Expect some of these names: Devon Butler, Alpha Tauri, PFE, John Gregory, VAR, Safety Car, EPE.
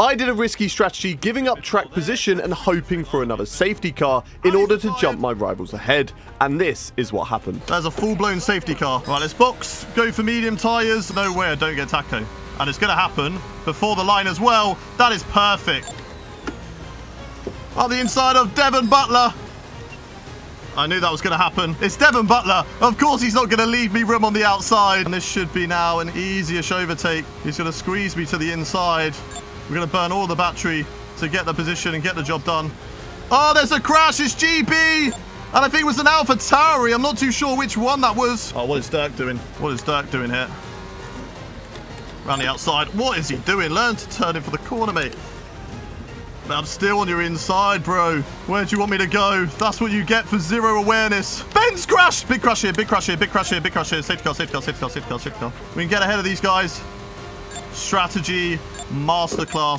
I did a risky strategy, giving up track position and hoping for another safety car in order to jump my rivals ahead. And this is what happened. There's a full-blown safety car. Right, let's box, go for medium tyres. No way, I don't get taco. And it's going to happen before the line as well. That is perfect. On the inside of Devon Butler. I knew that was going to happen. It's Devon Butler. Of course, he's not going to leave me room on the outside. And this should be now an easy-ish overtake. He's going to squeeze me to the inside. We're going to burn all the battery to get the position and get the job done. Oh, there's a crash. It's GB. And I think it was an Alpha Tauri. I'm not too sure which one that was. Oh, what is Dirk doing? What is Dirk doing here? Around the outside. What is he doing? Learn to turn in for the corner, mate. I'm still on your inside, bro. Where do you want me to go? That's what you get for zero awareness. Ben's crashed. Big crash here, big crash here, big crash here, big crash here. Safety car, safety car, safety car, safety car, safety car. We can get ahead of these guys. Strategy masterclass.